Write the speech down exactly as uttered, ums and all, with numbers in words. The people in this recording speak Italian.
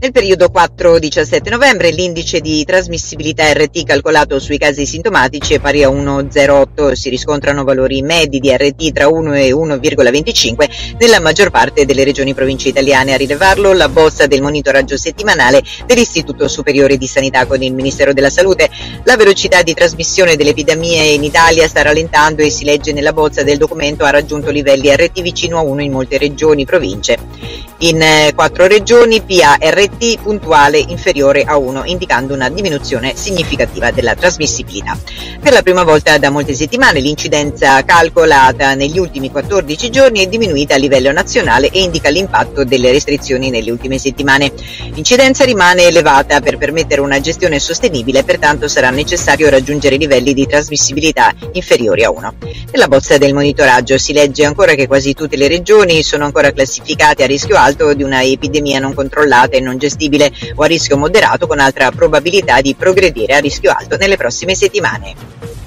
Nel periodo quattro diciassette novembre l'indice di trasmissibilità erre ti calcolato sui casi sintomatici è pari a uno virgola zero otto, si riscontrano valori medi di erre ti tra uno e uno virgola venticinque nella maggior parte delle regioni province italiane. A rilevarlo la bozza del monitoraggio settimanale dell'Istituto Superiore di Sanità con il Ministero della Salute. La velocità di trasmissione delle epidemie in Italia sta rallentando e si legge nella bozza del documento ha raggiunto livelli erre ti vicino a uno in molte regioni province. In quattro regioni P A R T puntuale inferiore a uno, indicando una diminuzione significativa della trasmissibilità. Per la prima volta da molte settimane l'incidenza calcolata negli ultimi quattordici giorni è diminuita a livello nazionale e indica l'impatto delle restrizioni nelle ultime settimane. L'incidenza rimane elevata, per permettere una gestione sostenibile pertanto sarà necessario raggiungere livelli di trasmissibilità inferiori a uno. Nella bozza del monitoraggio si legge ancora che quasi tutte le regioni sono ancora classificate a rischio alto di una epidemia non controllata e non gestibile, o a rischio moderato con altra probabilità di progredire a rischio alto nelle prossime settimane.